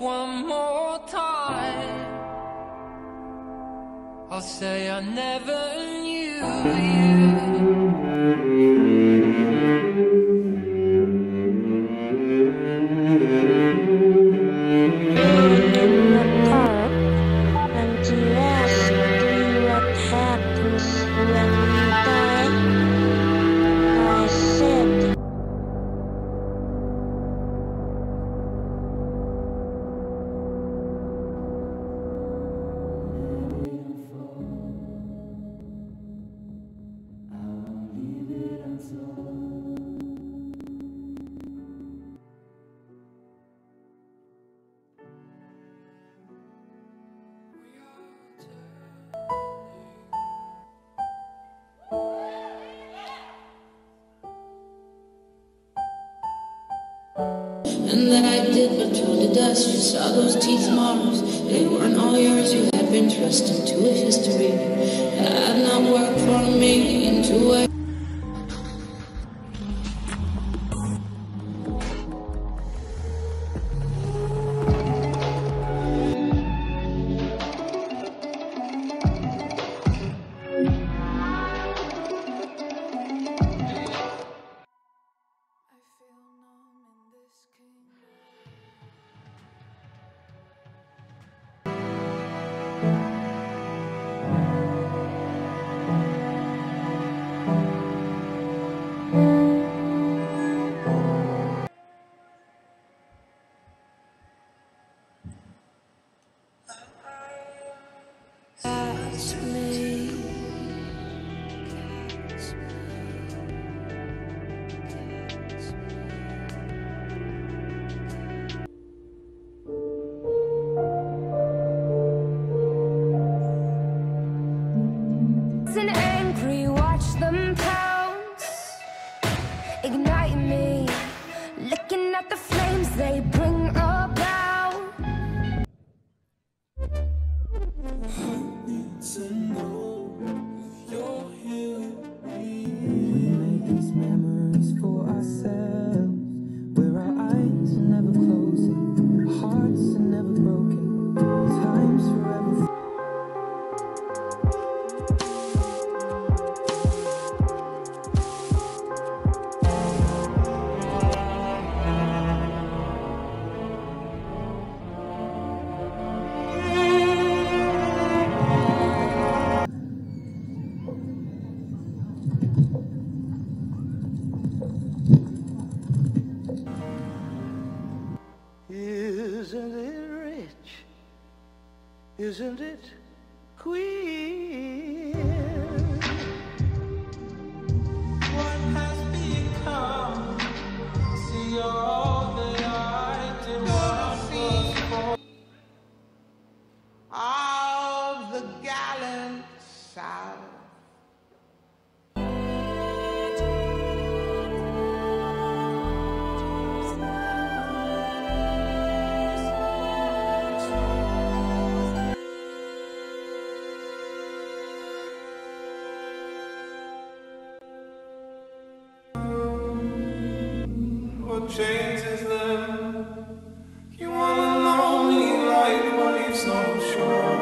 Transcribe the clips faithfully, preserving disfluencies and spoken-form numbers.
one more time, I'll say I never knew you. Up until last day, what happens when we die? I said and that I did but turn to dust. You saw those teeth marbles, they weren't all yours. You have been thrust into a history that had not worked for me into a isn't it queer? What has become? See all that I did was all the gallant South. Changes them. You want a lonely light, but it's so short.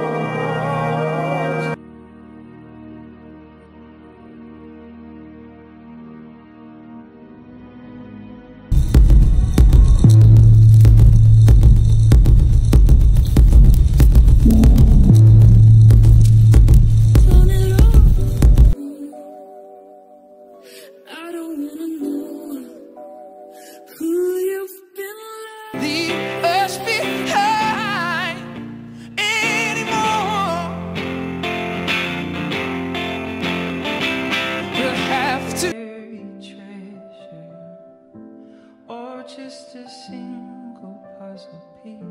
I don't wanna know who you've been like. The earth's behind anymore. We'll have to bury treasure, or just a single puzzle piece.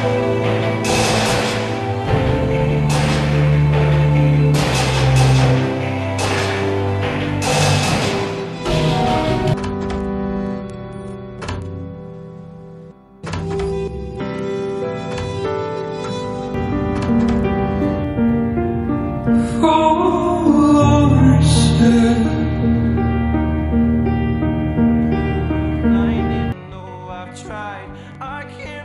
I didn't know I've tried. I can't.